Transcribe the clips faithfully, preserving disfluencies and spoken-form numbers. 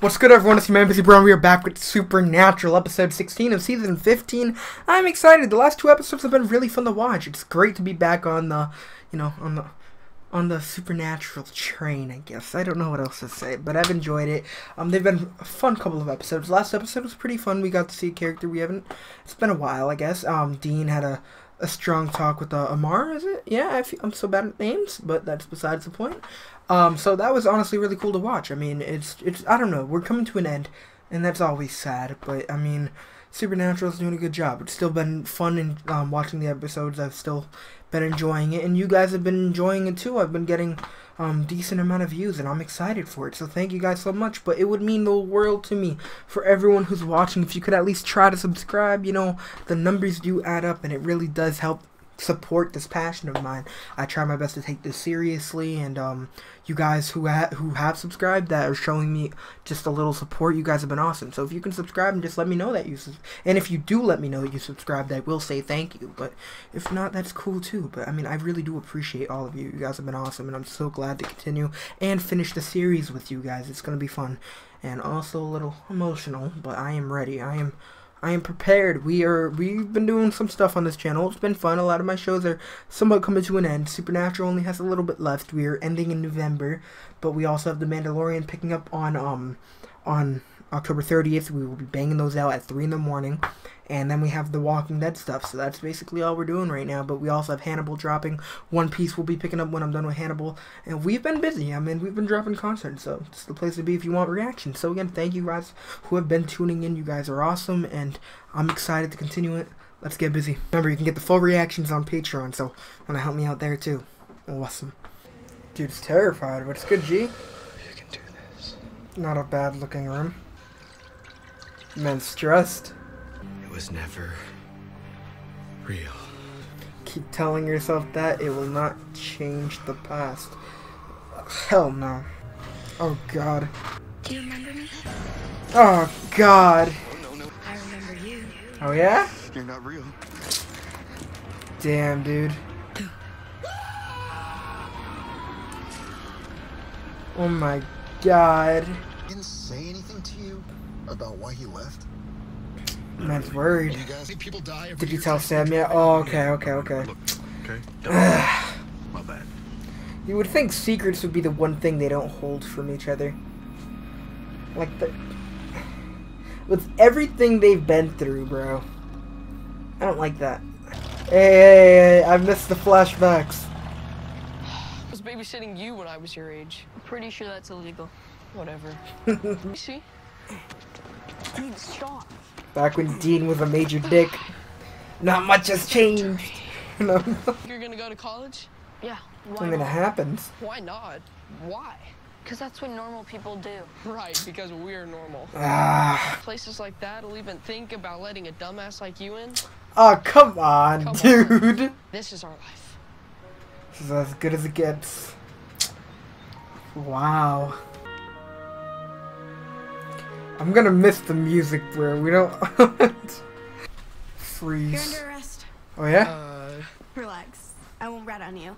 What's good, everyone? It's your man, Bizzy Bron. We are back with Supernatural, episode sixteen of season fifteen. I'm excited. The last two episodes have been really fun to watch. It's great to be back on the, you know, on the, on the Supernatural train, I guess. I don't know what else to say, but I've enjoyed it. Um, they've been a fun couple of episodes. Last episode was pretty fun. We got to see a character we haven't. It's been a while, I guess. Um, Dean had a a strong talk with uh, Amar, is it? Yeah, I feel, I'm so bad at names, but that's besides the point. Um, so that was honestly really cool to watch. I mean, it's, it's, I don't know, we're coming to an end, and that's always sad, but, I mean, Supernatural's doing a good job. It's still been fun and, um, watching the episodes. I've still been enjoying it, and you guys have been enjoying it, too. I've been getting, um, decent amount of views, and I'm excited for it, so thank you guys so much, but it would mean the world to me, for everyone who's watching, if you could at least try to subscribe. You know, the numbers do add up, and it really does help support this passion of mine. I try my best to take this seriously, and um you guys who ha who have subscribed, that are showing me just a little support, you guys have been awesome. So if you can subscribe and just let me know that you sub and if you do let me know that you subscribed, I will say thank you, but if not, that's cool too. But I mean, I really do appreciate all of you. You guys have been awesome, and I'm so glad to continue and finish the series with you guys. It's gonna be fun and also a little emotional, but I am ready. I am I am prepared. We are, we've been doing some stuff on this channel. It's been fun. A lot of my shows are somewhat coming to an end. Supernatural only has a little bit left. We are ending in November, but we also have The Mandalorian picking up on, um, on October thirtieth. We will be banging those out at three in the morning. And then we have the Walking Dead stuff, so that's basically all we're doing right now. But we also have Hannibal dropping. One Piece will be picking up when I'm done with Hannibal. And we've been busy. I mean, we've been dropping content, so it's the place to be if you want reaction. So again, thank you guys who have been tuning in. You guys are awesome, and I'm excited to continue it. Let's get busy. Remember, you can get the full reactions on Patreon, so wanna help me out there too. Awesome. Dude's terrified, but it's good, G. You can do this. Not a bad looking room. Man's stressed. Was never real. Keep telling yourself that. It will not change the past. Hell no. Oh god. Do you remember me? Oh god. Oh, no, no. I remember you. Oh yeah? You're not real. Damn, dude. Oh my god. I didn't say anything to you about why you left. Man's worried. You guys, people die. Did you tell Sam yet? Oh, okay, okay, okay. Look, okay. My bad. You would think secrets would be the one thing they don't hold from each other. Like the, with everything they've been through, bro. I don't like that. Hey, hey, hey! I missed the flashbacks. I was babysitting you when I was your age. I'm pretty sure that's illegal. Whatever. You see? Dude, stop. Back when Dean was a major dick. Not much has changed. No. You're gonna go to college? Yeah. Why I mean, it happens. Why not? Why? Because that's what normal people do. Right, because we're normal. Ah. Places like that will even think about letting a dumbass like you in. Oh, come on, come dude. On. This is our life. This is as good as it gets. Wow. I'm gonna miss the music where we don't freeze. You're under arrest. Oh yeah? Uh, Relax. I won't rat on you.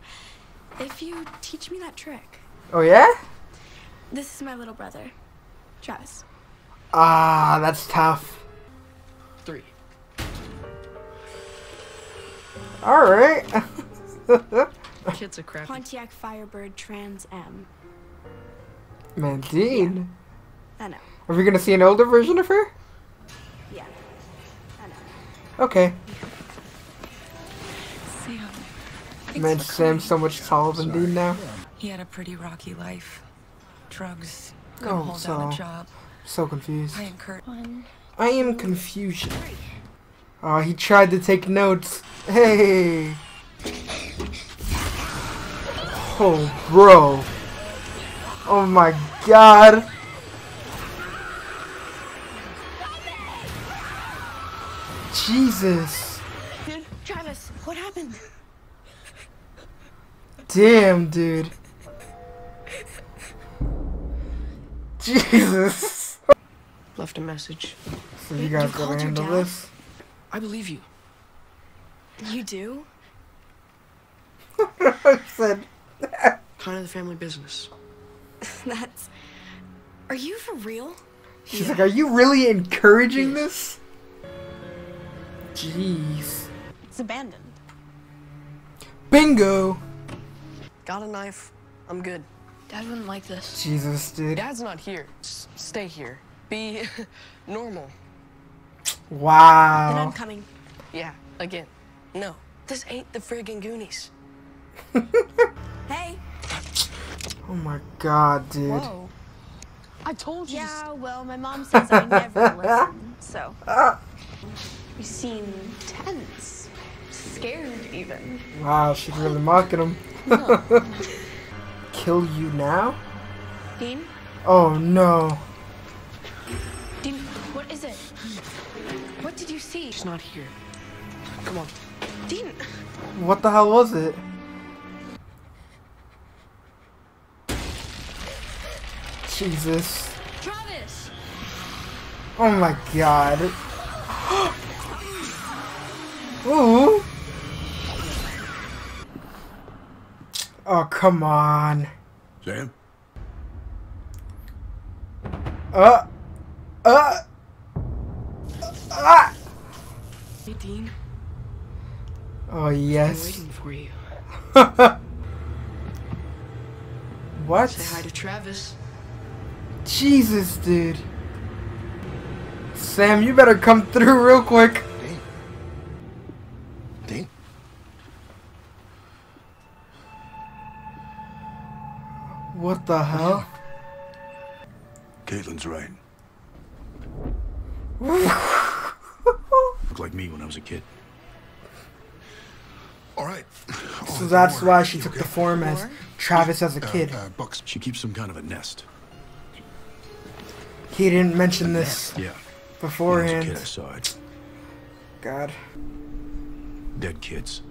If you teach me that trick. Oh yeah? This is my little brother, Travis. Ah, that's tough. Three. Alright. Kids are crap. Pontiac Firebird Trans M. Man, Dean. Yeah. I know. Are we gonna see an older version of her? Yeah. I know. Okay. Sam. Man, Sam's so much taller than Dean now. He had a pretty rocky life. Drugs. Couldn't oh, hold so. down a job. So confused. I am Kurt. One, I am confusion. Oh, he tried to take notes. Hey. Oh, bro. Oh my god. Jesus. Dude, Travis, what happened? Damn, dude. Jesus. Left a message. So you, you guys gotta handle this? I believe you. You do? I said kind of the family business. That's... Are you for real? She's yeah. like, are you really encouraging this? Jeez. It's abandoned. Bingo! Got a knife. I'm good. Dad wouldn't like this. Jesus, dude. Dad's not here. S stay here. Be normal. Wow. Then I'm coming. Yeah, again. No, this ain't the friggin' Goonies. Hey. Oh my god, dude. Whoa. I told you. Yeah, well, my mom says I never listen, so. You seem tense. Scared, even. Wow, she's really mocking him. No. Kill you now? Dean? Oh, no. Dean, what is it? What did you see? She's not here. Come on. Dean! What the hell was it? Jesus. Travis! Oh my god. Ooh! Oh, come on. Sam? Uh. Uh. Ah! Hey, Dean. Oh, yes. I'm waiting for you. What? Say hi to Travis. Jesus, dude. Sam, you better come through real quick. Dean. Dean. What the hell? Caitlin's right. Looked like me when I was a kid. All right. Oh, so that's why she took okay? the form as Travis as a kid. Uh, uh, Bucks. She keeps some kind of a nest. He didn't mention a this yeah. beforehand. Kid, I saw it. God. Dead kids.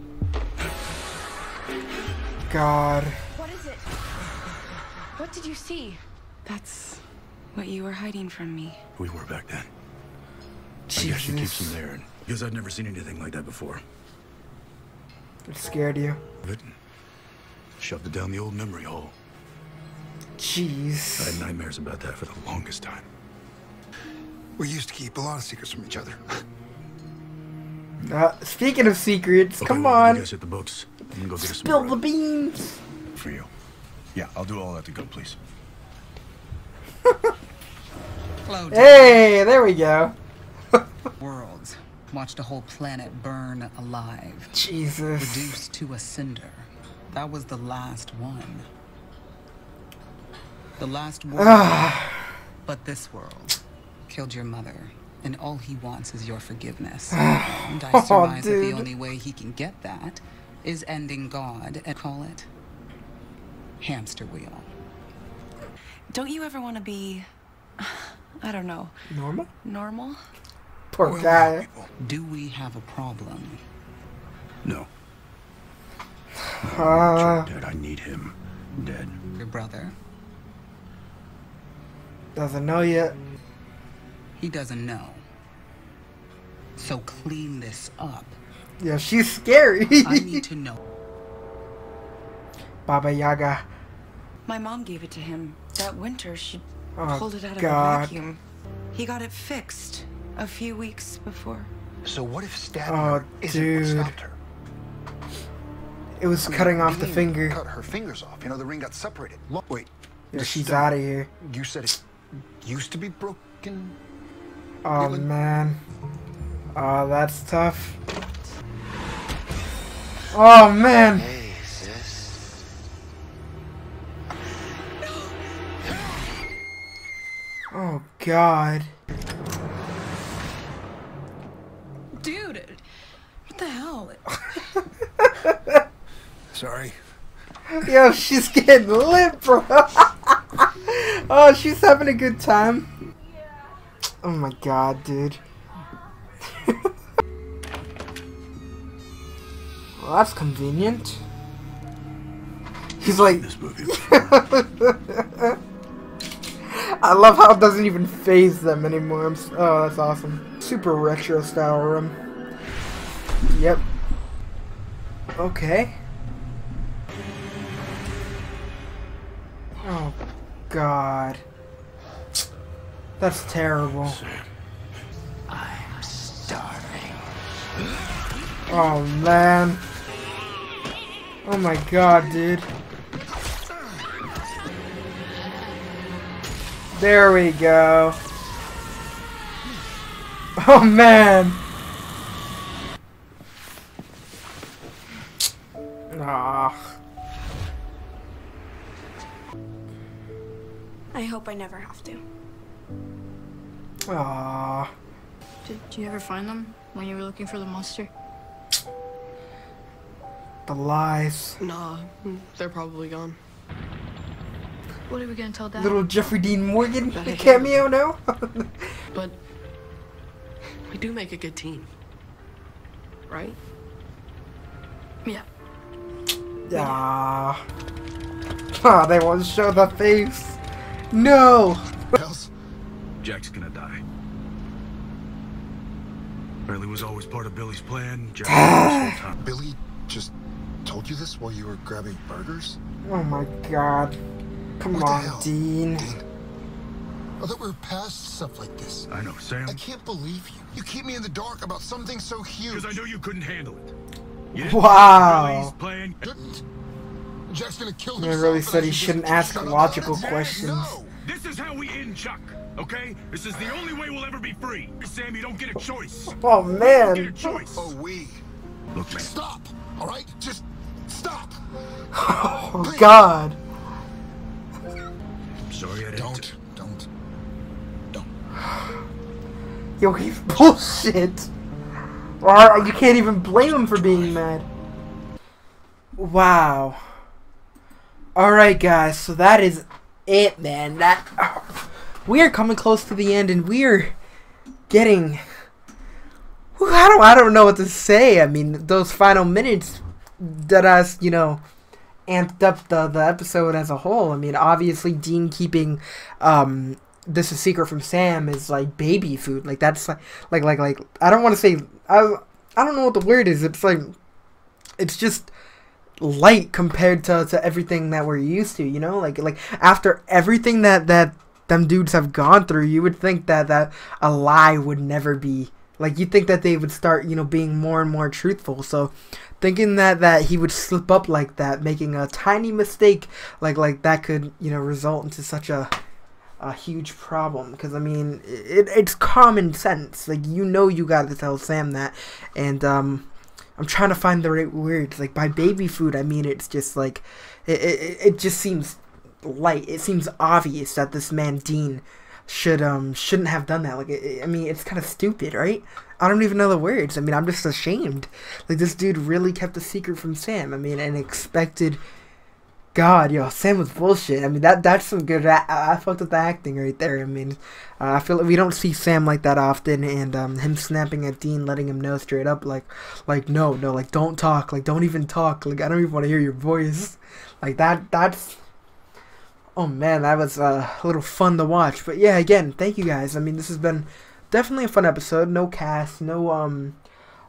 God. What is it? What did you see? That's what you were hiding from me. We were back then. Jesus. I guess she keeps them there, and because I'd never seen anything like that before. It scared you. Shoved it down the old memory hole. Jeez. I had nightmares about that for the longest time. We used to keep a lot of secrets from each other. Uh, speaking of secrets, okay, come well, on. You guys hit the books. You can go get Spill the beans. For you. Yeah, I'll do all that to go, please. Hello, hey, there we go. Worlds. Watched a whole planet burn alive. Jesus. Reduced to a cinder. That was the last one. The last world. But this world killed your mother, and all he wants is your forgiveness. And I surmise oh, that the only way he can get that is ending God and call it hamster wheel. Don't you ever want to be, I don't know. Normal? Normal? Poor well, guy. Do we have a problem? No. Uh, Dad, I need him. Dead. Your brother. Doesn't know yet. He doesn't know. So clean this up. Yeah, she's scary. I need to know. Baba Yaga. My mom gave it to him. That winter, she oh, pulled it out of God. a vacuum. He got it fixed. A few weeks before. So what if stabbing oh, her isn't what stopped her? It was I mean, cutting off the finger. Cut her fingers off. You know, the ring got separated. Look, wait. Yeah, she's out of here. You said it used to be broken. Oh, man. Oh, that's tough. Oh, man. Hey, sis. Oh, God. Dude, what the hell? Sorry. Yo, she's getting lit, bro. Oh, she's having a good time. Yeah. Oh my god, dude. Well, that's convenient. He's like. This movie. I love how it doesn't even phase them anymore. I'm so, oh, that's awesome. Super retro style room. Yep. Okay. Oh, God. That's terrible. Sam. I'm starving. Oh man. Oh my god, dude. There we go. Oh man. Ah. I hope I never have to. Ah. Did you ever find them when you were looking for the monster? The lies. Nah, they're probably gone. What are we gonna tell Dad? Little Jeffrey Dean Morgan cameo now? But we do make a good team, right? Yeah. Ah. Ah, they won't show the face. No. What else? Jack's gonna die. Riley was always part of Billy's plan. Jack. Billy just told you this while you were grabbing burgers? Oh my God. Come what on, Dean. Dean. I thought we were past stuff like this. I know, Sam. I can't believe you. You keep me in the dark about something so huge. Because I knew you couldn't handle it. You wow. Playing. Jack's gonna kill himself. I really said he shouldn't ask logical questions. No. This is how we end, Chuck. Okay? This is the only way we'll ever be free. Sam, you don't get a choice. Oh man. You don't get a choice. Oh we. Look, man. Stop. All right? Just stop. Oh please. God. Sorry, I don't, don't, don't. Yo, he's bullshit. Or you can't even blame him for being mad. Wow. Alright, guys, so that is it, man. That oh, we are coming close to the end, and we are getting. I don't, I don't know what to say. I mean, those final minutes that us, you know. Amped up the, the episode as a whole. I mean, obviously Dean keeping um, this a secret from Sam is like baby food. Like that's like like like like I don't want to say I I don't know what the word is. It's like it's just light compared to, to everything that we're used to. You know, like like after everything that that them dudes have gone through, you would think that that a lie would never be. Like, you'd think that they would start, you know, being more and more truthful. So, thinking that, that he would slip up like that, making a tiny mistake, like, like that could, you know, result into such a, a huge problem. Because, I mean, it, it's common sense. Like, you know you got to tell Sam that. And, um, I'm trying to find the right words. Like, by baby food, I mean, it's just, like, it, it, it just seems light. It seems obvious that this man, Dean, should um shouldn't have done that. Like I mean, it's kind of stupid, right? I don't even know the words. I mean, I'm just ashamed. Like, this dude really kept a secret from Sam. I mean, and expected. God, yo, Sam was bullshit. I mean, that that's some good. I, I fucked up the acting right there. I mean, uh, I feel like we don't see Sam like that often, and um him snapping at Dean, letting him know straight up, like, like no, no, like don't talk, like don't even talk, like I don't even want to hear your voice, like that. That's. Oh man, that was uh, a little fun to watch. But yeah, again, thank you guys. I mean, this has been definitely a fun episode. No cast, no um,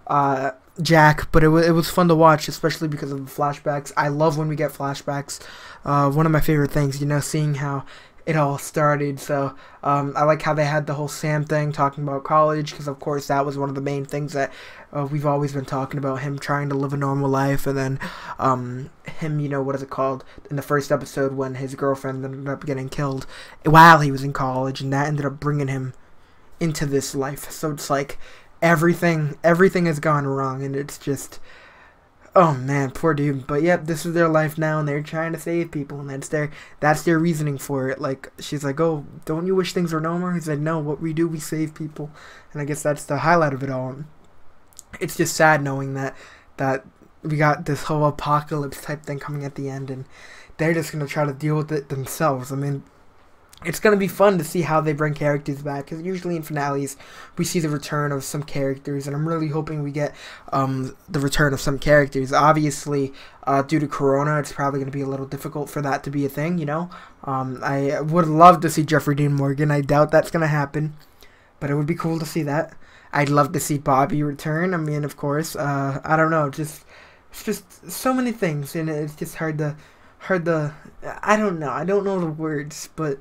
uh, Jack, but it was it was fun to watch, especially because of the flashbacks. I love when we get flashbacks. Uh, one of my favorite things, you know, seeing how it all started. So um, I like how they had the whole Sam thing, talking about college, because of course that was one of the main things that uh, we've always been talking about, him trying to live a normal life. And then um, him, you know, what is it called, in the first episode when his girlfriend ended up getting killed while he was in college, and that ended up bringing him into this life. So it's like everything everything has gone wrong, and it's just, oh man, poor dude. But yep, this is their life now, and they're trying to save people, and that's their that's their reasoning for it. Like, she's like, oh, don't you wish things were normal? He's like, no, what we do, we save people. And I guess that's the highlight of it all. It's just sad knowing that that we got this whole apocalypse type thing coming at the end, and they're just gonna try to deal with it themselves. I mean, it's going to be fun to see how they bring characters back, because usually in finales we see the return of some characters, and I'm really hoping we get um, the return of some characters. Obviously, uh, due to Corona, it's probably going to be a little difficult for that to be a thing, you know? Um, I would love to see Jeffrey Dean Morgan. I doubt that's going to happen, but it would be cool to see that. I'd love to see Bobby return. I mean, of course, uh, I don't know. Just, it's just so many things, and it's just hard to... hard to... I don't know. I don't know the words, but...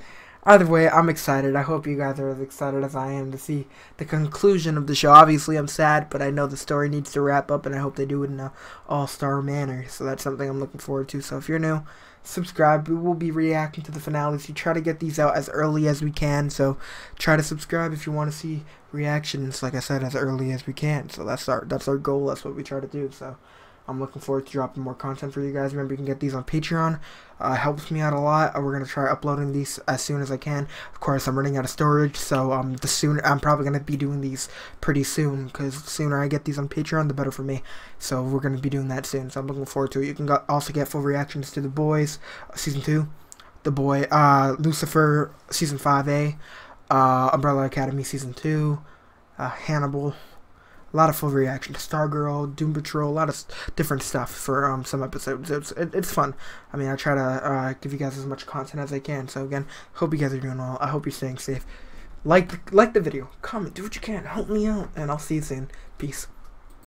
either way, I'm excited. I hope you guys are as excited as I am to see the conclusion of the show. Obviously, I'm sad, but I know the story needs to wrap up, and I hope they do it in an all-star manner. So that's something I'm looking forward to. So if you're new, subscribe. We will be reacting to the finales. We try to get these out as early as we can, so try to subscribe if you want to see reactions, like I said, as early as we can. So that's our that's our goal. That's what we try to do. So I'm looking forward to dropping more content for you guys. Remember, you can get these on Patreon. Uh, helps me out a lot. We're gonna try uploading these as soon as I can. Of course, I'm running out of storage, so um, the sooner I'm probably gonna be doing these pretty soon, because the sooner I get these on Patreon, the better for me. So we're gonna be doing that soon. So I'm looking forward to it. You can go also get full reactions to The Boys uh, season two, The Boy, uh, Lucifer season five A, uh, Umbrella Academy season two, uh, Hannibal. A lot of full reaction to Stargirl, Doom Patrol, a lot of different stuff for um, some episodes. It's, it, it's fun. I mean, I try to uh, give you guys as much content as I can. So again, hope you guys are doing well. I hope you're staying safe. Like, like the video. Comment. Do what you can. Help me out. And I'll see you soon. Peace.